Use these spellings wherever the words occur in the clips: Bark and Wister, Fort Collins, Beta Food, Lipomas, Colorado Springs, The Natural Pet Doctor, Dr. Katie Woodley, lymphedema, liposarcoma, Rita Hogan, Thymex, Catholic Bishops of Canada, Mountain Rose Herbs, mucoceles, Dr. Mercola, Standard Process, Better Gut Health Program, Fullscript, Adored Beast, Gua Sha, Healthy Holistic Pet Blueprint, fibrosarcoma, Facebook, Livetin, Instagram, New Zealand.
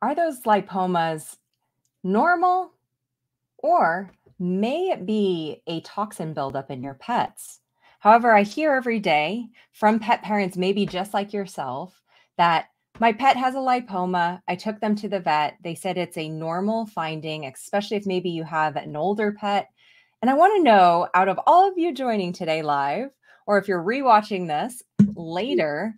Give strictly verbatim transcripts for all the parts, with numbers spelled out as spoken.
Are those lipomas normal, or may it be a toxin buildup in your pets? However, I hear every day from pet parents, maybe just like yourself, that my pet has a lipoma. I took them to the vet. They said it's a normal finding, especially if maybe you have an older pet. And I want to know, out of all of you joining today live, or if you're rewatching this later,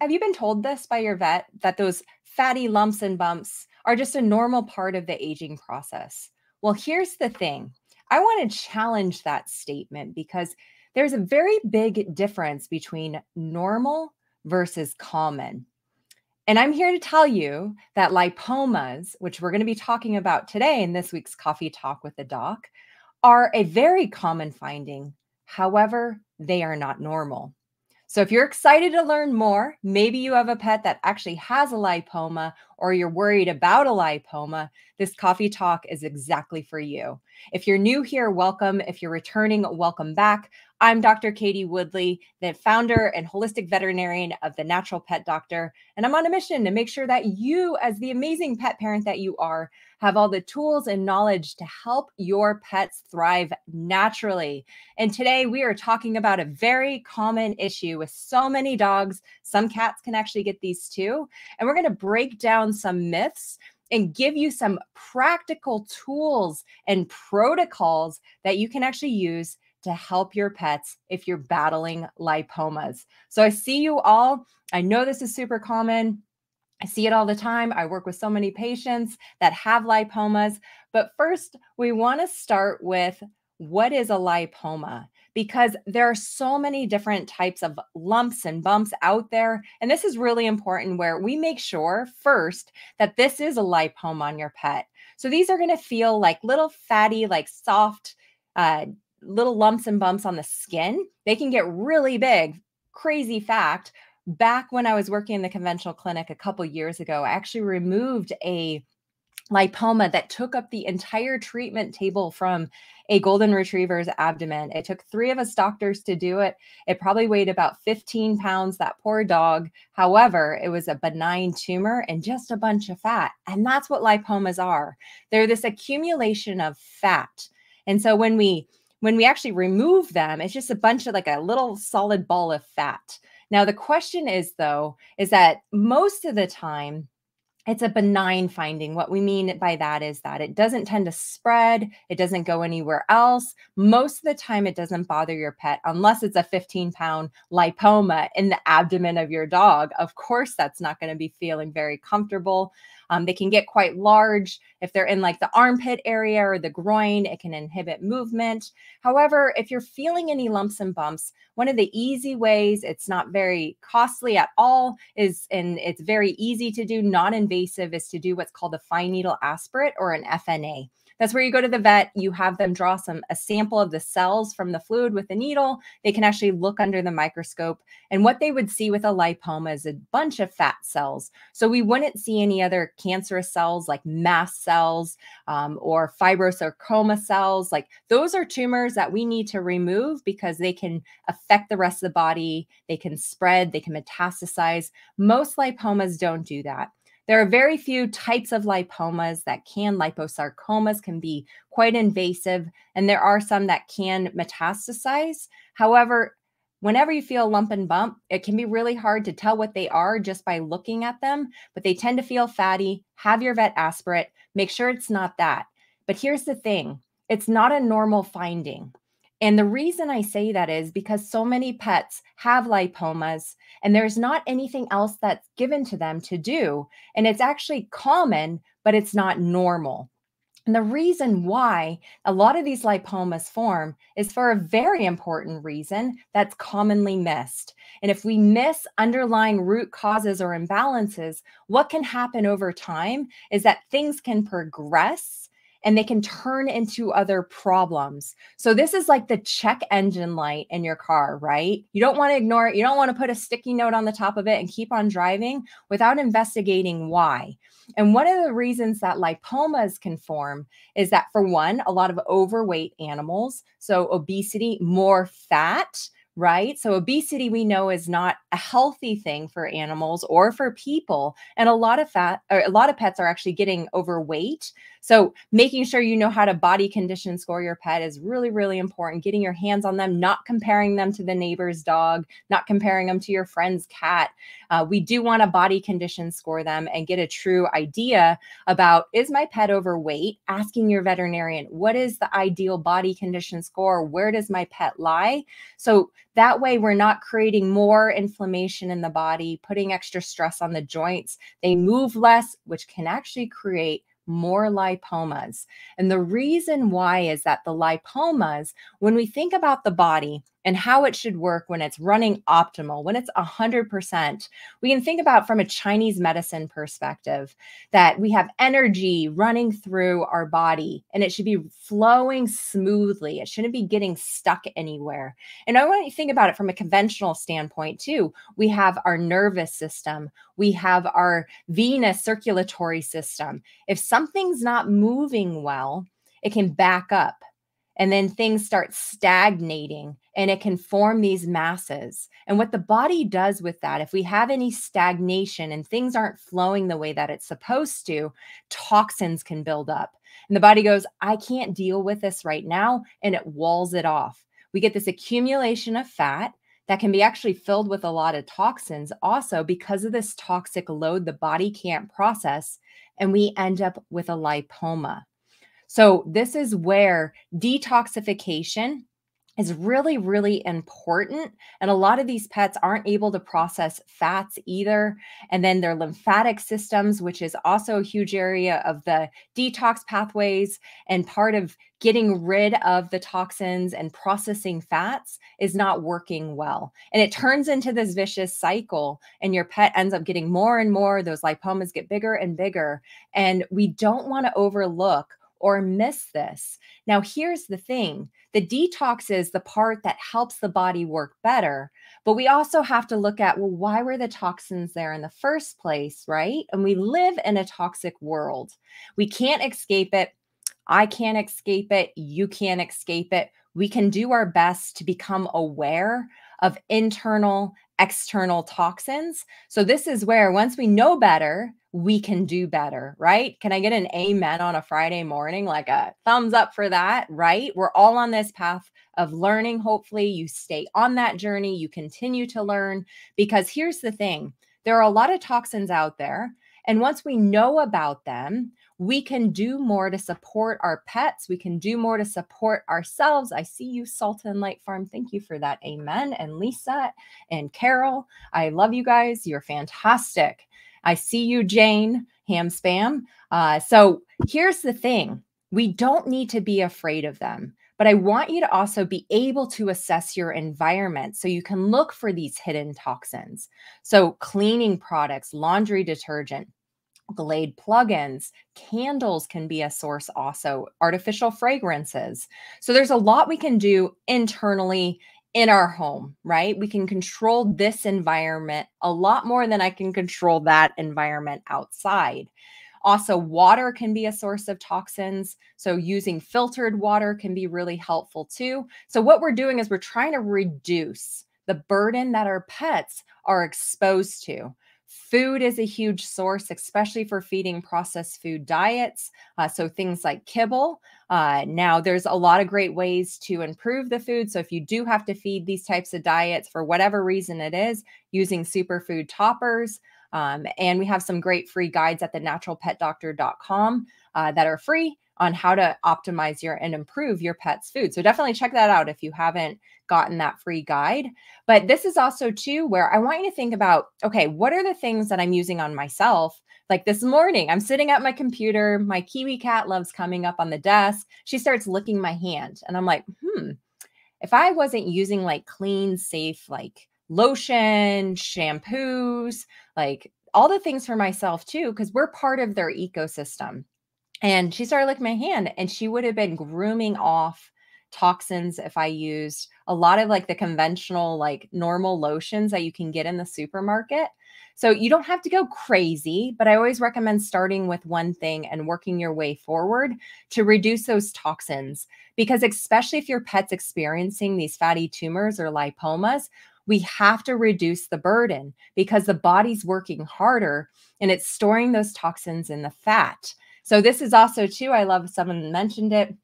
have you been told this by your vet, that those fatty lumps and bumps are just a normal part of the aging process? Well, here's the thing. I want to challenge that statement, because there's a very big difference between normal versus common. And I'm here to tell you that lipomas, which we're going to be talking about today in this week's Coffee Talk with the Doc, are a very common finding. However, they are not normal. So if you're excited to learn more, maybe you have a pet that actually has a lipoma, or you're worried about a lipoma, this Coffee Talk is exactly for you. If you're new here, welcome. If you're returning, welcome back. I'm Doctor Katie Woodley, the founder and holistic veterinarian of The Natural Pet Doctor, and I'm on a mission to make sure that you, as the amazing pet parent that you are, have all the tools and knowledge to help your pets thrive naturally. And today we are talking about a very common issue with so many dogs. Some cats can actually get these too. And we're going to break down some myths and give you some practical tools and protocols that you can actually use to help your pets if you're battling lipomas. So I see you all. I know this is super common. I see it all the time. I work with so many patients that have lipomas. But first, we want to start with, what is a lipoma? Because there are so many different types of lumps and bumps out there. And this is really important, where we make sure first that this is a lipoma on your pet. So these are going to feel like little fatty, like soft, uh, little lumps and bumps on the skin. They can get really big. Crazy fact, back when I was working in the conventional clinic a couple years ago, I actually removed a lipoma that took up the entire treatment table from a golden retriever's abdomen. It took three of us doctors to do it. It probably weighed about fifteen pounds, that poor dog. However, it was a benign tumor and just a bunch of fat. And that's what lipomas are. They're this accumulation of fat. And so when we When we actually remove them, it's just a bunch of, like, a little solid ball of fat. Now, the question is, though, is that most of the time, it's a benign finding. What we mean by that is that it doesn't tend to spread. It doesn't go anywhere else. Most of the time, it doesn't bother your pet, unless it's a fifteen pound lipoma in the abdomen of your dog. Of course, that's not going to be feeling very comfortable. Um, they can get quite large. If they're in, like, the armpit area or the groin, it can inhibit movement. However, if you're feeling any lumps and bumps, one of the easy ways, it's not very costly at all, is, and it's very easy to do, non-invasive, is to do what's called a fine needle aspirate, or an F N A. That's where you go to the vet, you have them draw some a sample of the cells from the fluid with a needle. They can actually look under the microscope. And what they would see with a lipoma is a bunch of fat cells. So we wouldn't see any other cancerous cells, like mast cells um, or fibrosarcoma cells. Like, those are tumors that we need to remove, because they can affect the rest of the body. They can spread, they can metastasize. Most lipomas don't do that. There are very few types of lipomas that can. Liposarcomas can be quite invasive, and there are some that can metastasize. However, whenever you feel a lump and bump, it can be really hard to tell what they are just by looking at them, but they tend to feel fatty. Have your vet aspirate. Make sure it's not that. But here's the thing. It's not a normal finding. And the reason I say that is because so many pets have lipomas, and there's not anything else that's given to them to do. And it's actually common, but it's not normal. And the reason why a lot of these lipomas form is for a very important reason that's commonly missed. And if we miss underlying root causes or imbalances, what can happen over time is that things can progress, and they can turn into other problems. So this is like the check engine light in your car, right? You don't want to ignore it. You don't want to put a sticky note on the top of it and keep on driving without investigating why. And one of the reasons that lipomas can form is that, for one, a lot of overweight animals, so obesity, more fat, right? So obesity we know is not a healthy thing for animals or for people. And a lot of fat, or a lot of pets are actually getting overweight. So making sure you know how to body condition score your pet is really, really important. Getting your hands on them, not comparing them to the neighbor's dog, not comparing them to your friend's cat. Uh, we do want to body condition score them and get a true idea about, is my pet overweight? Asking your veterinarian, what is the ideal body condition score? Where does my pet lie? So that way we're not creating more inflammation in the body, putting extra stress on the joints. They move less, which can actually create more lipomas. And the reason why is that the lipomas, when we think about the body and how it should work when it's running optimal, when it's one hundred percent, we can think about from a Chinese medicine perspective that we have energy running through our body and it should be flowing smoothly. It shouldn't be getting stuck anywhere. And I want you to think about it from a conventional standpoint too. We have our nervous system. We have our venous circulatory system. If something's not moving well, it can back up. And then things start stagnating and it can form these masses. And what the body does with that, if we have any stagnation and things aren't flowing the way that it's supposed to, toxins can build up. And the body goes, I can't deal with this right now. And it walls it off. We get this accumulation of fat that can be actually filled with a lot of toxins also because of this toxic load the body can't process. And we end up with a lipoma. So this is where detoxification is really, really important. And a lot of these pets aren't able to process fats either. And then their lymphatic systems, which is also a huge area of the detox pathways. And part of getting rid of the toxins and processing fats is not working well. And it turns into this vicious cycle and your pet ends up getting more and more. Those lipomas get bigger and bigger. And we don't want to overlook or miss this. Now, here's the thing. The detox is the part that helps the body work better, but we also have to look at, well, why were the toxins there in the first place, right? And we live in a toxic world. We can't escape it. I can't escape it. You can't escape it. We can do our best to become aware of internal, external toxins. So this is where once we know better, we can do better, right? Can I get an amen on a Friday morning? Like a thumbs up for that, right? We're all on this path of learning. Hopefully you stay on that journey. You continue to learn because here's the thing. There are a lot of toxins out there. And once we know about them, we can do more to support our pets. We can do more to support ourselves. I see you, Salt and Light Farm. Thank you for that. Amen. And Lisa and Carol, I love you guys. You're fantastic. I see you, Jane, Ham Spam. Uh, so here's the thing. We don't need to be afraid of them. But I want you to also be able to assess your environment so you can look for these hidden toxins. So cleaning products, laundry detergent, Glade plugins, candles can be a source also, artificial fragrances. So there's a lot we can do internally in our home, right? We can control this environment a lot more than I can control that environment outside. Also, water can be a source of toxins. So using filtered water can be really helpful too. So what we're doing is we're trying to reduce the burden that our pets are exposed to. Food is a huge source, especially for feeding processed food diets. Uh, so things like kibble. Uh, now, there's a lot of great ways to improve the food. So if you do have to feed these types of diets for whatever reason it is, using superfood toppers. Um, and we have some great free guides at the natural pet doctor dot com uh, that are free on how to optimize your and improve your pet's food. So definitely check that out if you haven't gotten that free guide. But this is also too where I want you to think about, okay, what are the things that I'm using on myself? Like this morning, I'm sitting at my computer. My Kiwi cat loves coming up on the desk. She starts licking my hand. And I'm like, hmm, if I wasn't using like clean, safe, like lotion, shampoos, like all the things for myself too, because we're part of their ecosystem. And she started licking my hand and she would have been grooming off toxins if I used a lot of like the conventional, like normal lotions that you can get in the supermarket. So you don't have to go crazy, but I always recommend starting with one thing and working your way forward to reduce those toxins, because especially if your pet's experiencing these fatty tumors or lipomas, we have to reduce the burden because the body's working harder and it's storing those toxins in the fat. So this is also too, I love someone mentioned it,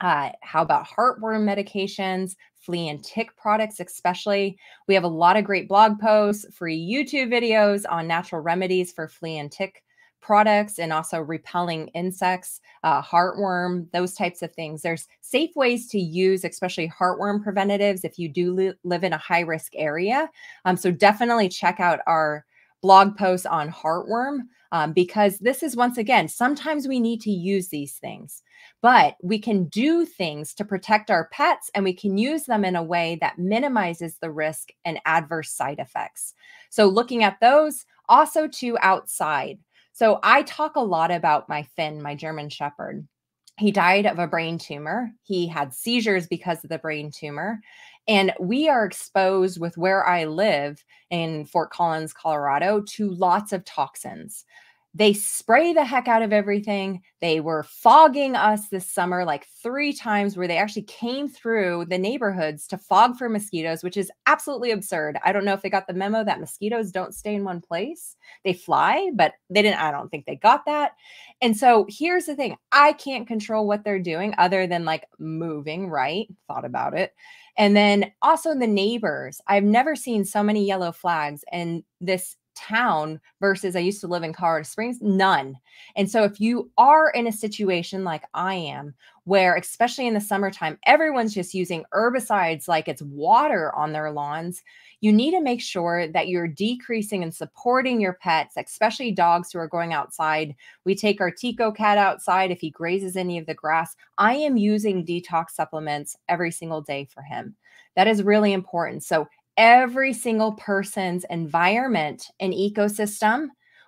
uh, how about heartworm medications, flea and tick products especially. We have a lot of great blog posts, free YouTube videos on natural remedies for flea and tick products and also repelling insects, uh, heartworm, those types of things. There's safe ways to use, especially heartworm preventatives if you do li live in a high risk area. Um, so definitely check out our blog posts on heartworm um, because this is, once again, sometimes we need to use these things, but we can do things to protect our pets and we can use them in a way that minimizes the risk and adverse side effects. So looking at those, also too outside. So I talk a lot about my Finn, my German Shepherd. He died of a brain tumor. He had seizures because of the brain tumor. And we are exposed with where I live in Fort Collins, Colorado, to lots of toxins. They spray the heck out of everything. They were fogging us this summer like three times where they actually came through the neighborhoods to fog for mosquitoes, which is absolutely absurd. I don't know if they got the memo that mosquitoes don't stay in one place. They fly, but they didn't, I don't think they got that. And so here's the thing. I can't control what they're doing other than like moving, right? Thought about it. And then also the neighbors. I've never seen so many yellow flags and this town versus I used to live in Colorado Springs, none. And so if you are in a situation like I am, where especially in the summertime, everyone's just using herbicides like it's water on their lawns, you need to make sure that you're decreasing and supporting your pets, especially dogs who are going outside. We take our Tico cat outside if he grazes any of the grass. I am using detox supplements every single day for him. That is really important. So every single person's environment and ecosystem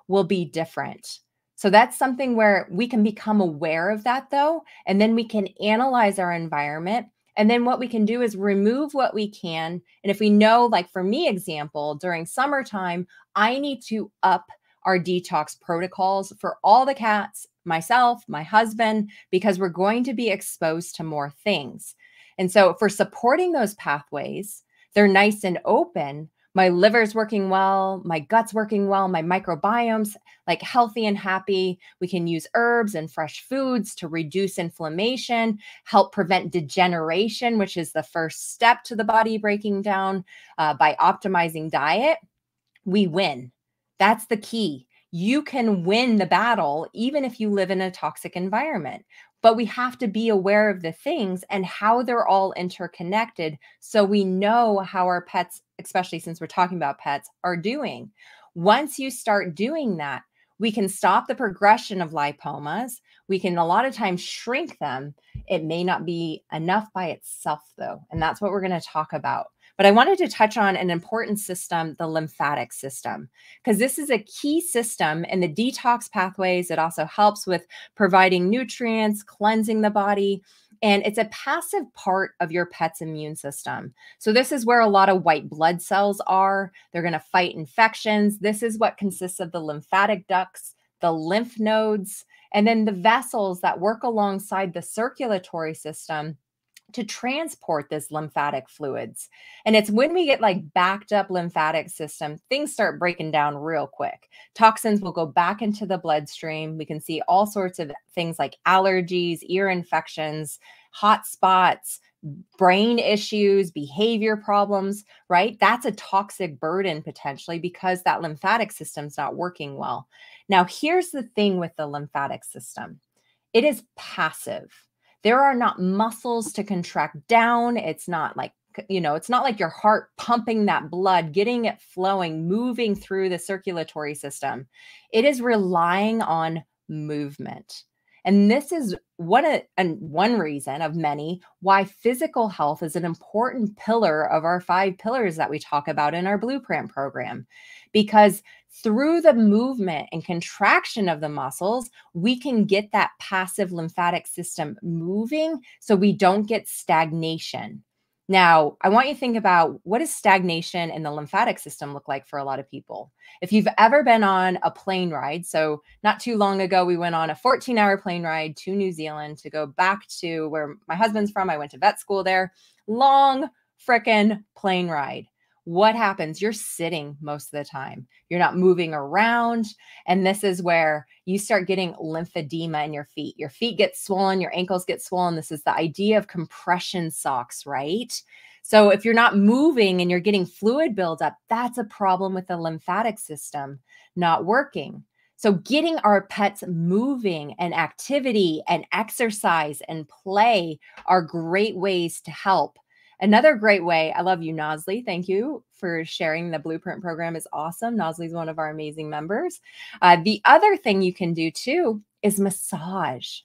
will be different. So that's something where we can become aware of that though, and then we can analyze our environment. And then what we can do is remove what we can. And if we know, like for me, example, during summertime, I need to up our detox protocols for all the cats, myself, my husband, because we're going to be exposed to more things. And so for supporting those pathways, they're nice and open. My liver's working well, my gut's working well, my microbiome's like healthy and happy. We can use herbs and fresh foods to reduce inflammation, help prevent degeneration, which is the first step to the body breaking down uh, by optimizing diet. We win. That's the key. You can win the battle even if you live in a toxic environment. But we have to be aware of the things and how they're all interconnected so we know how our pets, especially since we're talking about pets, are doing. Once you start doing that, we can stop the progression of lipomas. We can a lot of times shrink them. It may not be enough by itself though, and that's what we're going to talk about. But I wanted to touch on an important system, the lymphatic system, because this is a key system in the detox pathways. It also helps with providing nutrients, cleansing the body, and it's a passive part of your pet's immune system. So this is where a lot of white blood cells are. They're going to fight infections. This is what consists of the lymphatic ducts, the lymph nodes, and then the vessels that work alongside the circulatory system to transport this lymphatic fluids. And it's when we get like backed up lymphatic system, things start breaking down real quick. Toxins will go back into the bloodstream. We can see all sorts of things like allergies, ear infections, hot spots, brain issues, behavior problems, right? That's a toxic burden potentially because that lymphatic system's not working well. Now, here's the thing with the lymphatic system. It is passive. There are not muscles to contract down. It's not like, you know, it's not like your heart pumping that blood, getting it flowing, moving through the circulatory system. It is relying on movement. And this is one, of, and one reason of many why physical health is an important pillar of our five pillars that we talk about in our blueprint program. Because through the movement and contraction of the muscles, we can get that passive lymphatic system moving so we don't get stagnation. Now, I want you to think about, what does stagnation in the lymphatic system look like for a lot of people? If you've ever been on a plane ride, so not too long ago, we went on a fourteen hour plane ride to New Zealand to go back to where my husband's from. I went to vet school there. Long frickin' plane ride. What happens? You're sitting most of the time. You're not moving around. And this is where you start getting lymphedema in your feet. Your feet get swollen. Your ankles get swollen. This is the idea of compression socks, right? So if you're not moving and you're getting fluid buildup, that's a problem with the lymphatic system not working. So getting our pets moving and activity and exercise and play are great ways to help. Another great way, I love you, Nosley. Thank you for sharing. The Blueprint program is awesome. Nosley's one of our amazing members. Uh, the other thing you can do too is massage.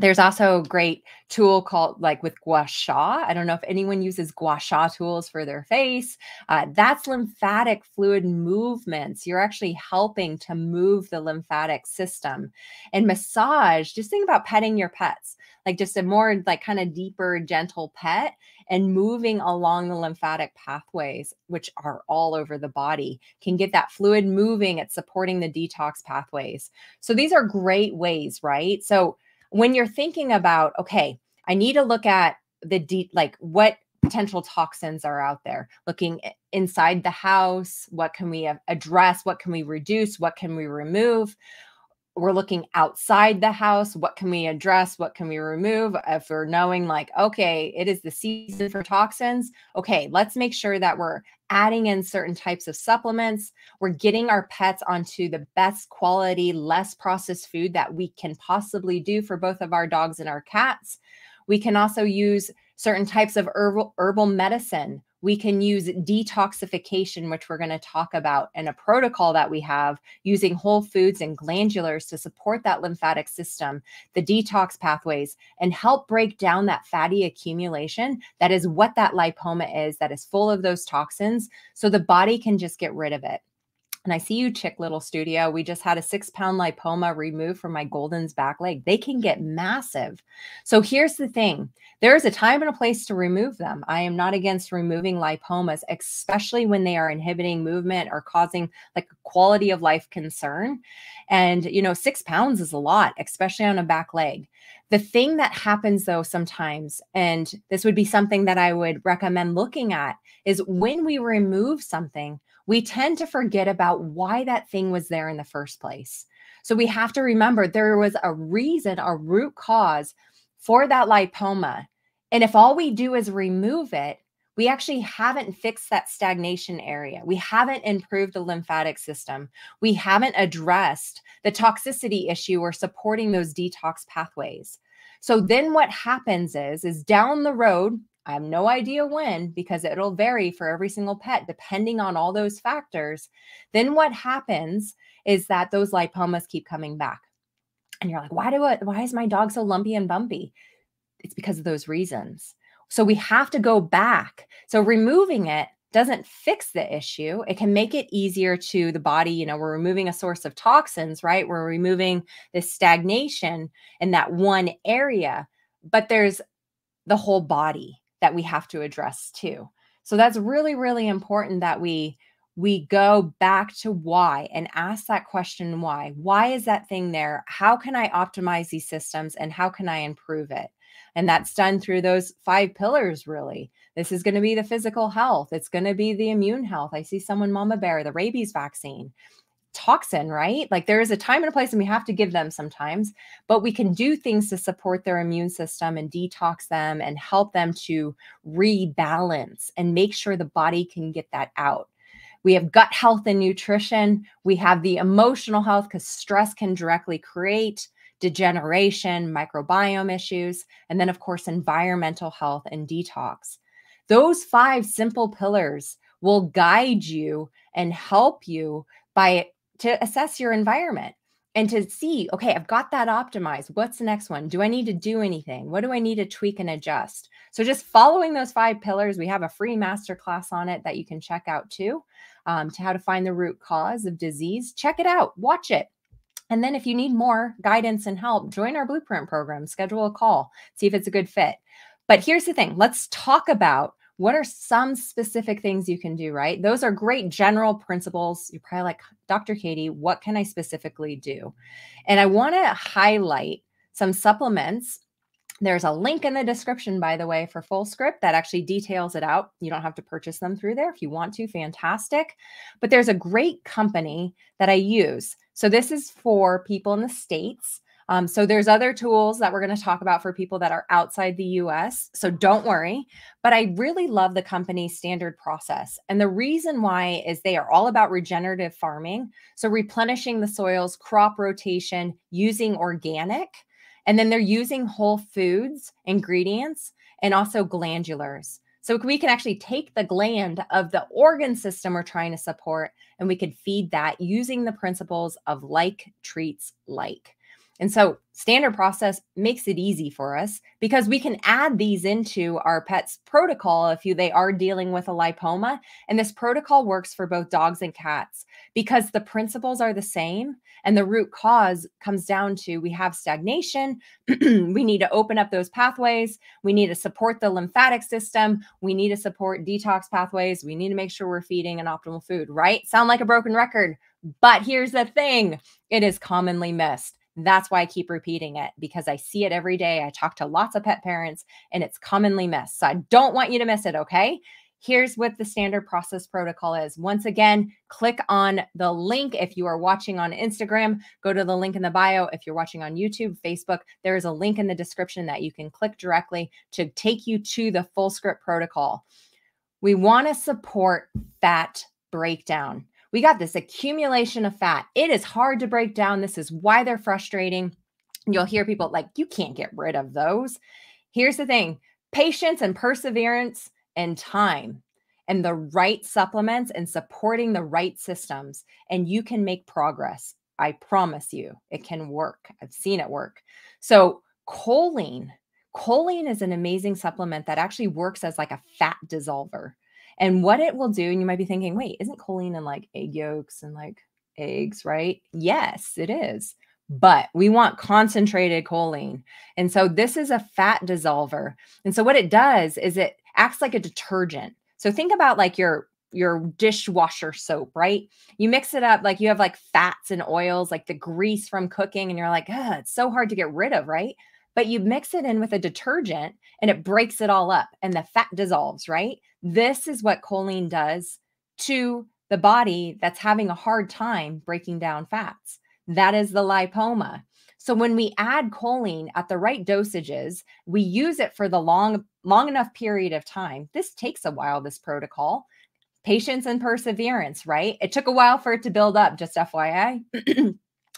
There's also a great tool called, like, with Gua Sha. I don't know if anyone uses Gua Sha tools for their face. Uh, that's lymphatic fluid movements. You're actually helping to move the lymphatic system. And massage, just think about petting your pets, like just a more like kind of deeper, gentle pet and moving along the lymphatic pathways, which are all over the body, can get that fluid moving. It's supporting the detox pathways. So these are great ways, right? So when you're thinking about, okay, I need to look at the deep, like what potential toxins are out there, looking inside the house, what can we address? What can we reduce? What can we remove? We're looking outside the house. What can we address? What can we remove? If we're knowing, like, okay, it is the season for toxins. Okay, let's make sure that we're adding in certain types of supplements. We're getting our pets onto the best quality, less processed food that we can possibly do for both of our dogs and our cats. We can also use certain types of herbal, herbal medicine. We can use detoxification, which we're going to talk about in a protocol that we have, using whole foods and glandulars to support that lymphatic system, the detox pathways, and help break down that fatty accumulation. That is what that lipoma is, that is full of those toxins, so the body can just get rid of it. And I see you, Chick Little Studio. We just had a six pound lipoma removed from my Golden's back leg. They can get massive. So here's the thing. There is a time and a place to remove them. I am not against removing lipomas, especially when they are inhibiting movement or causing like a quality of life concern. And, you know, six pounds is a lot, especially on a back leg. The thing that happens though sometimes, and this would be something that I would recommend looking at, is when we remove something, we tend to forget about why that thing was there in the first place. So we have to remember there was a reason, a root cause for that lipoma. And if all we do is remove it, we actually haven't fixed that stagnation area. We haven't improved the lymphatic system. We haven't addressed the toxicity issue or supporting those detox pathways. So then what happens is, is down the road, I have no idea when, because it'll vary for every single pet, depending on all those factors. Then what happens is that those lipomas keep coming back. And you're like, why do I, why is my dog so lumpy and bumpy? It's because of those reasons. So we have to go back. So removing it doesn't fix the issue. It can make it easier to the body. You know, we're removing a source of toxins, right? We're removing this stagnation in that one area, but there's the whole body that we have to address too. So that's really, really important that we we go back to why and ask that question, why? Why is that thing there? How can I optimize these systems and how can I improve it? And that's done through those five pillars, really. This is going to be the physical health. It's going to be the immune health. I see someone, Mama Bear, the rabies vaccine. Toxin, right? Like there is a time and a place and we have to give them sometimes, but we can do things to support their immune system and detox them and help them to rebalance and make sure the body can get that out. We have gut health and nutrition. We have the emotional health because stress can directly create degeneration, microbiome issues, and then of course, environmental health and detox. Those five simple pillars will guide you and help you by to assess your environment and to see, okay, I've got that optimized. What's the next one? Do I need to do anything? What do I need to tweak and adjust? So just following those five pillars, we have a free masterclass on it that you can check out too, um, to how to find the root cause of disease. Check it out, watch it. And then if you need more guidance and help, join our Blueprint program, schedule a call, see if it's a good fit. But here's the thing, let's talk about what are some specific things you can do, right? Those are great general principles. You're probably like, Doctor Katie, what can I specifically do? And I want to highlight some supplements. There's a link in the description, by the way, for Fullscript that actually details it out. You don't have to purchase them through there if you want to. Fantastic. But there's a great company that I use. So this is for people in the States. Um, so there's other tools that we're going to talk about for people that are outside the U S. So don't worry. But I really love the company Standard Process. And the reason why is they are all about regenerative farming. So replenishing the soils, crop rotation, using organic. And then they're using whole foods, ingredients, and also glandulars. So we can actually take the gland of the organ system we're trying to support, and we could feed that using the principles of like treats like. And so Standard Process makes it easy for us because we can add these into our pet's protocol if you, they are dealing with a lipoma. And this protocol works for both dogs and cats because the principles are the same. And the root cause comes down to we have stagnation. We need to open up those pathways. We need to support the lymphatic system. We need to support detox pathways. We need to make sure we're feeding an optimal food, right? Sound like a broken record. But here's the thing. It is commonly missed. That's why I keep repeating it because I see it every day. I talk to lots of pet parents and it's commonly missed. So I don't want you to miss it, okay? Here's what the Standard Process protocol is. Once again, click on the link. If you are watching on Instagram, go to the link in the bio. If you're watching on YouTube, Facebook, there is a link in the description that you can click directly to take you to the Fullscript protocol. We want to support fat breakdown. We got this accumulation of fat. It is hard to break down. This is why they're frustrating. You'll hear people like, you can't get rid of those. Here's the thing, patience and perseverance and time and the right supplements and supporting the right systems, and you can make progress. I promise you, it can work. I've seen it work. So choline, choline is an amazing supplement that actually works as like a fat dissolver. And what it will do, and you might be thinking, wait, isn't choline in like egg yolks and like eggs, right? Yes, it is. But we want concentrated choline. And so this is a fat dissolver. And so what it does is it acts like a detergent. So think about like your, your dishwasher soap, right? You mix it up, like you have like fats and oils, like the grease from cooking, and you're like, ugh, it's so hard to get rid of, right? But you mix it in with a detergent and it breaks it all up and the fat dissolves, right? This is what choline does to the body that's having a hard time breaking down fats. That is the lipoma. So when we add choline at the right dosages, we use it for the long, long enough period of time. This takes a while, this protocol. Patience and perseverance, right? It took a while for it to build up, just F Y I.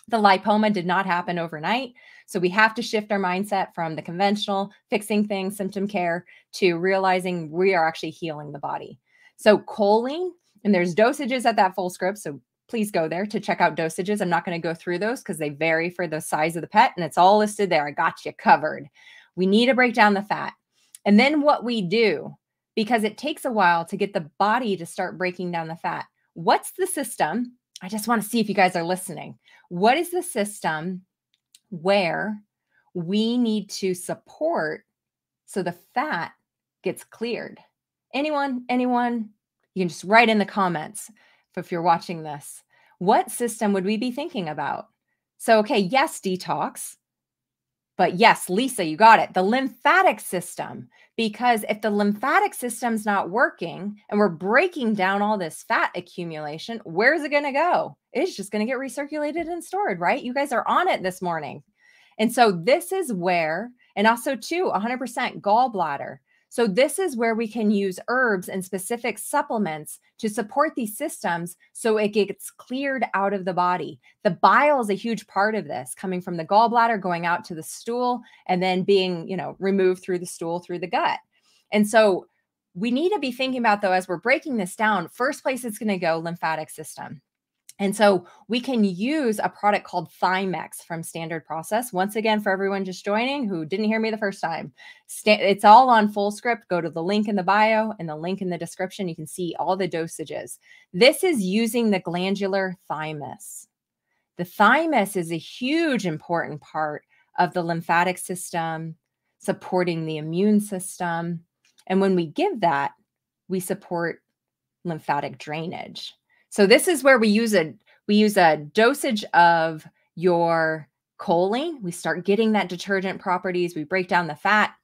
The lipoma did not happen overnight. So we have to shift our mindset from the conventional fixing things, symptom care, to realizing we are actually healing the body. So choline, and there's dosages at that Fullscript. So please go there to check out dosages. I'm not going to go through those because they vary for the size of the pet and it's all listed there. I got you covered. We need to break down the fat. And then what we do, because it takes a while to get the body to start breaking down the fat. What's the system? I just want to see if you guys are listening. What is the system where we need to support so the fat gets cleared? Anyone, anyone, you can just write in the comments if you're watching this. What system would we be thinking about? So, okay, yes, detox. But yes, Lisa, you got it. The lymphatic system, because if the lymphatic system's not working and we're breaking down all this fat accumulation, where's it going to go? It's just going to get recirculated and stored, right? You guys are on it this morning. And so this is where, and also too, one hundred percent gallbladder. So this is where we can use herbs and specific supplements to support these systems so it gets cleared out of the body. The bile is a huge part of this, coming from the gallbladder, going out to the stool, and then being, you know, removed through the stool, through the gut. And so we need to be thinking about, though, as we're breaking this down, first place it's going to go, lymphatic system. And so we can use a product called Thymex from Standard Process. Once again, for everyone just joining who didn't hear me the first time, it's all on Fullscript. Go to the link in the bio and the link in the description. You can see all the dosages. This is using the glandular thymus. The thymus is a huge important part of the lymphatic system, supporting the immune system. And when we give that, we support lymphatic drainage. So this is where we use a we use a dosage of your choline. We start getting that detergent properties. We break down the fat.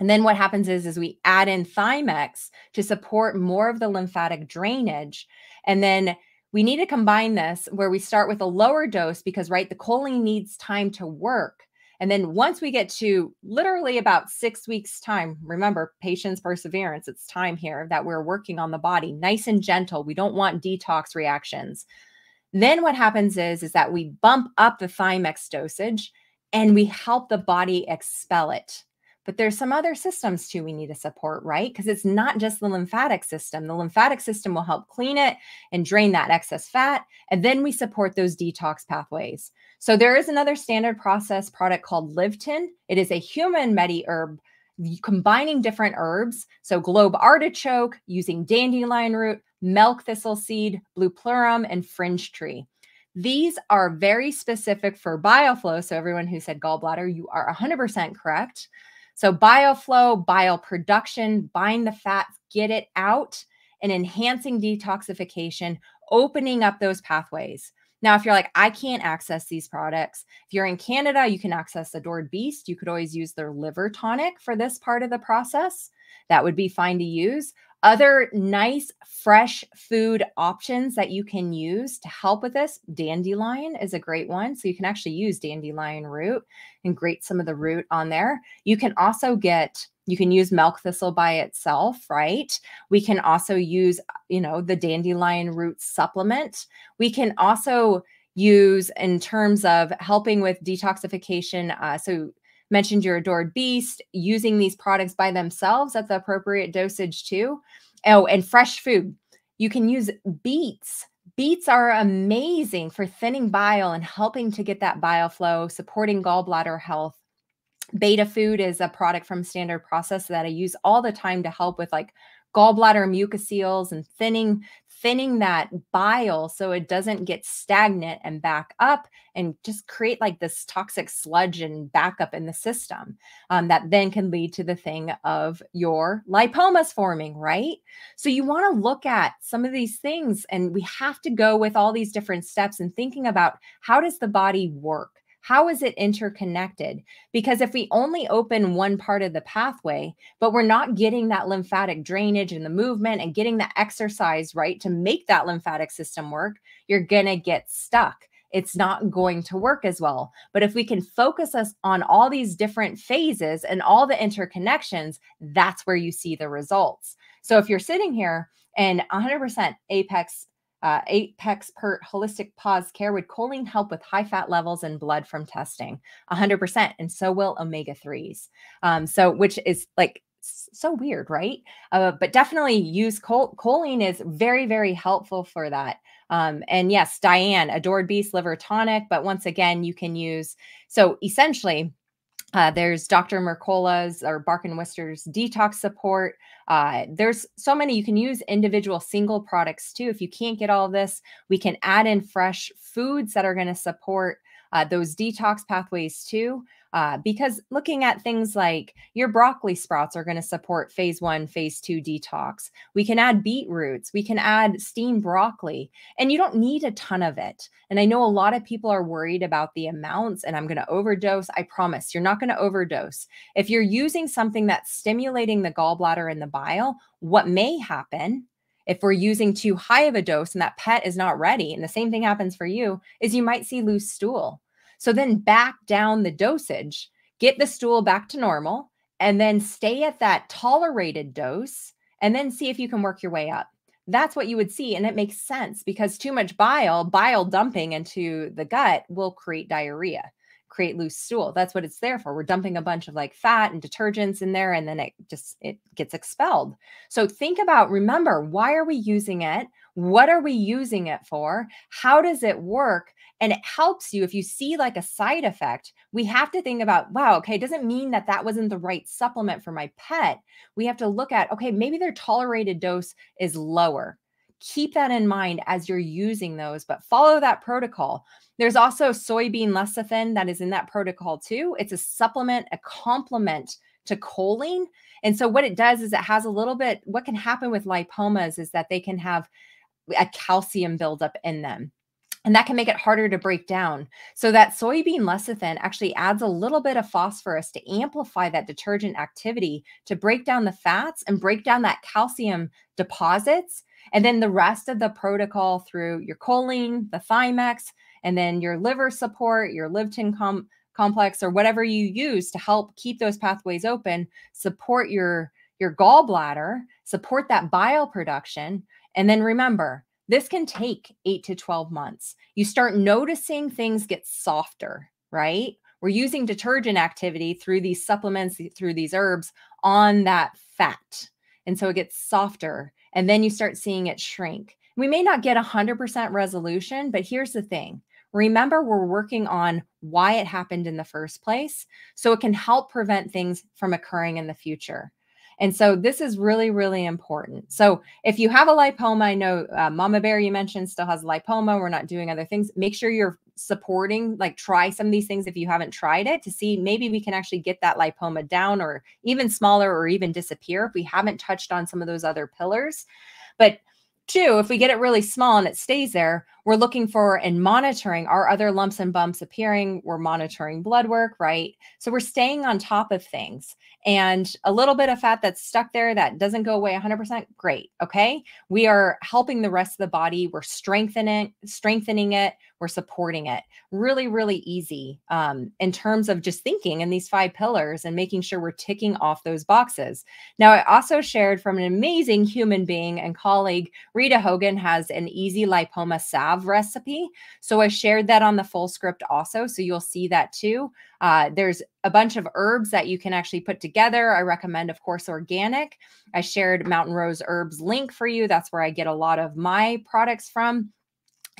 And then what happens is, is we add in Thymex to support more of the lymphatic drainage. And then we need to combine this where we start with a lower dose because, right, the choline needs time to work. And then once we get to literally about six weeks time, remember, patience, perseverance, it's time here that we're working on the body, nice and gentle. We don't want detox reactions. Then what happens is, is that we bump up the Thymex dosage and we help the body expel it. But there's some other systems too we need to support, right? Because it's not just the lymphatic system. The lymphatic system will help clean it and drain that excess fat. And then we support those detox pathways. So there is another Standard Process product called Livetin. It is a human medi herb combining different herbs. So globe artichoke, using dandelion root, milk thistle seed, blue pleurum, and fringe tree. These are very specific for bioflow. So everyone who said gallbladder, you are one hundred percent correct. So bioflow, bioproduction, bind the fats, get it out, and enhancing detoxification, opening up those pathways. Now, if you're like, I can't access these products. If you're in Canada, you can access Adored Beast. You could always use their liver tonic for this part of the process. That would be fine to use. Other nice, fresh food options that you can use to help with this. Dandelion is a great one. So you can actually use dandelion root and grate some of the root on there. You can also get, you can use milk thistle by itself, right? We can also use, you know, the dandelion root supplement. We can also use in terms of helping with detoxification. Uh, so mentioned your Adored Beast, using these products by themselves at the appropriate dosage too. Oh, and fresh food. You can use beets. Beets are amazing for thinning bile and helping to get that bile flow, supporting gallbladder health. Beta Food is a product from Standard Process that I use all the time to help with like gallbladder mucoceles and thinning, thinning that bile so it doesn't get stagnant and back up and just create like this toxic sludge and backup in the system um, that then can lead to the thing of your lipomas forming, right? So you want to look at some of these things, and we have to go with all these different steps and thinking about how does the body work? How is it interconnected? Because if we only open one part of the pathway, but we're not getting that lymphatic drainage and the movement and getting the exercise right to make that lymphatic system work, you're going to get stuck. It's not going to work as well. But if we can focus us on all these different phases and all the interconnections, that's where you see the results. So if you're sitting here and one hundred percent Apex Uh, Apex Pert Holistic Paws Care would choline help with high fat levels in blood from testing, one hundred percent, and so will omega threes. Um, so, which is like so weird, right? Uh, but definitely use chol choline is very, very helpful for that. Um, and yes, Diane, Adored Beast Liver Tonic. But once again, you can use so essentially. Uh, there's Doctor Mercola's or Bark and Wister's detox support. Uh, there's so many. You can use individual single products too. If you can't get all of this, we can add in fresh foods that are going to support uh, those detox pathways too. Uh, because looking at things like your broccoli sprouts are going to support phase one, phase two detox. We can add beetroots. We can add steamed broccoli, and you don't need a ton of it. And I know a lot of people are worried about the amounts and I'm going to overdose. I promise you're not going to overdose. If you're using something that's stimulating the gallbladder and the bile, what may happen if we're using too high of a dose and that pet is not ready, and the same thing happens for you, is you might see loose stool. So then back down the dosage, get the stool back to normal, and then stay at that tolerated dose, and then see if you can work your way up. That's what you would see. And it makes sense because too much bile, bile dumping into the gut will create diarrhea, create loose stool. That's what it's there for. We're dumping a bunch of like fat and detergents in there, and then it just, it gets expelled. So think about, remember, why are we using it? What are we using it for? How does it work? And it helps you if you see like a side effect. We have to think about, wow, okay, it doesn't mean that that wasn't the right supplement for my pet. We have to look at, okay, maybe their tolerated dose is lower. Keep that in mind as you're using those, but follow that protocol. There's also soybean lecithin that is in that protocol too. It's a supplement, a complement to choline. And so what it does is it has a little bit, what can happen with lipomas is that they can have a calcium buildup in them. And that can make it harder to break down. So that soybean lecithin actually adds a little bit of phosphorus to amplify that detergent activity to break down the fats and break down that calcium deposits. And then the rest of the protocol through your choline, the Thymex, and then your liver support, your Livetin com complex, or whatever you use to help keep those pathways open, support your, your gallbladder, support that bile production. And then remember, this can take eight to twelve months. You start noticing things get softer, right? We're using detergent activity through these supplements, through these herbs on that fat. And so it gets softer. And then you start seeing it shrink. We may not get one hundred percent resolution, but here's the thing. Remember, we're working on why it happened in the first place. So it can help prevent things from occurring in the future. And so this is really, really important. So if you have a lipoma, I know uh, Mama Bear you mentioned still has lipoma. We're not doing other things. Make sure you're supporting, like try some of these things if you haven't tried it to see maybe we can actually get that lipoma down or even smaller or even disappear if we haven't touched on some of those other pillars. But two, if we get it really small and it stays there, we're looking for and monitoring our other lumps and bumps appearing. We're monitoring blood work, right? So we're staying on top of things. And a little bit of fat that's stuck there that doesn't go away one hundred percent, great, okay? We are helping the rest of the body. We're strengthening, strengthening it. We're supporting it. Really, really easy um, in terms of just thinking in these five pillars and making sure we're ticking off those boxes. Now, I also shared from an amazing human being and colleague, Rita Hogan has an easy lipoma salve recipe. So I shared that on the Fullscript also, so you'll see that too. Uh, there's a bunch of herbs that you can actually put together. I recommend, of course, organic. I shared Mountain Rose Herbs link for you. That's where I get a lot of my products from.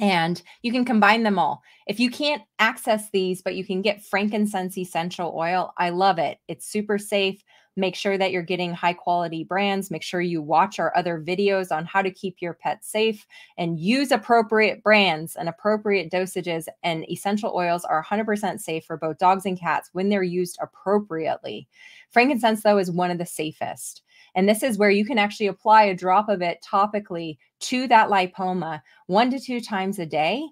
And you can combine them all. If you can't access these, but you can get frankincense essential oil, I love it. It's super safe. Make sure that you're getting high quality brands. Make sure you watch our other videos on how to keep your pet safe and use appropriate brands and appropriate dosages. And essential oils are one hundred percent safe for both dogs and cats when they're used appropriately. Frankincense, though, is one of the safest. And this is where you can actually apply a drop of it topically to that lipoma one to two times a day.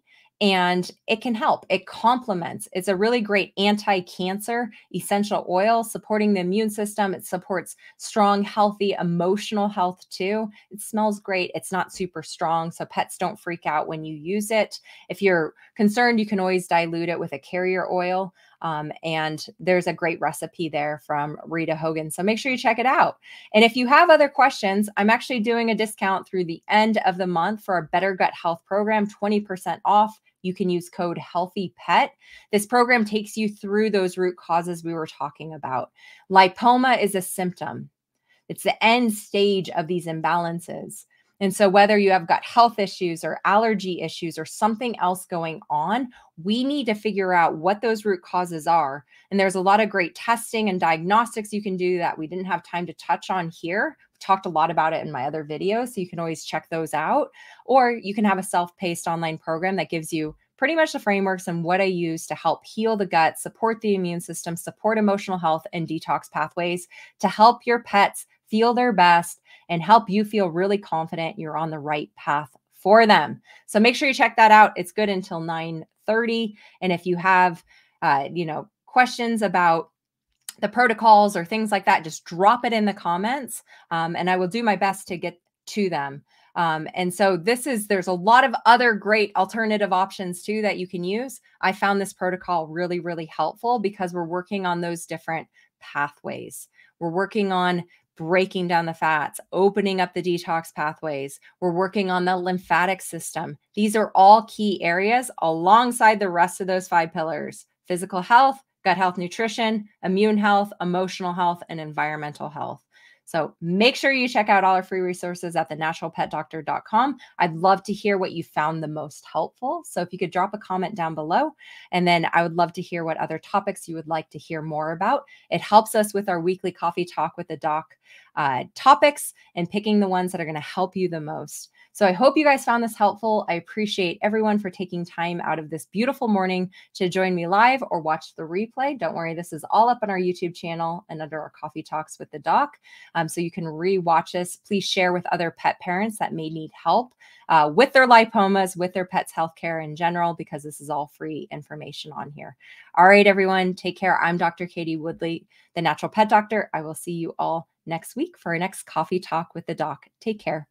And it can help. It complements. It's a really great anti-cancer essential oil supporting the immune system. It supports strong, healthy, emotional health too. It smells great. It's not super strong, so pets don't freak out when you use it. If you're concerned, you can always dilute it with a carrier oil. Um, and there's a great recipe there from Rita Hogan. So make sure you check it out. And if you have other questions, I'm actually doing a discount through the end of the month for a Better Gut Health program, twenty percent off. You can use code HEALTHYPET. This program takes you through those root causes we were talking about. Lipoma is a symptom. It's the end stage of these imbalances. And so whether you have gut health issues or allergy issues or something else going on, we need to figure out what those root causes are. And there's a lot of great testing and diagnostics you can do that we didn't have time to touch on here. I've talked a lot about it in my other videos, so you can always check those out. Or you can have a self-paced online program that gives you pretty much the frameworks and what I use to help heal the gut, support the immune system, support emotional health and detox pathways to help your pets feel their best and help you feel really confident you're on the right path for them. So make sure you check that out. It's good until nine thirty. And if you have, uh, you know, questions about the protocols or things like that, just drop it in the comments. Um, and I will do my best to get to them. Um, and so this is, there's a lot of other great alternative options too that you can use. I found this protocol really, really helpful because we're working on those different pathways. We're working on breaking down the fats, opening up the detox pathways. We're working on the lymphatic system. These are all key areas alongside the rest of those five pillars: physical health, gut health, nutrition, immune health, emotional health, and environmental health. So make sure you check out all our free resources at the natural pet doctor dot com. I'd love to hear what you found the most helpful. So if you could drop a comment down below, and then I would love to hear what other topics you would like to hear more about. It helps us with our weekly coffee talk with the doc uh, topics and picking the ones that are going to help you the most. So I hope you guys found this helpful. I appreciate everyone for taking time out of this beautiful morning to join me live or watch the replay. Don't worry, this is all up on our YouTube channel and under our Coffee Talks with the Doc. Um, so you can re-watch this. Please share with other pet parents that may need help uh, with their lipomas, with their pets' healthcare in general, because this is all free information on here. All right, everyone, take care. I'm Doctor Katie Woodley, the Natural Pet Doctor. I will see you all next week for our next Coffee Talk with the Doc. Take care.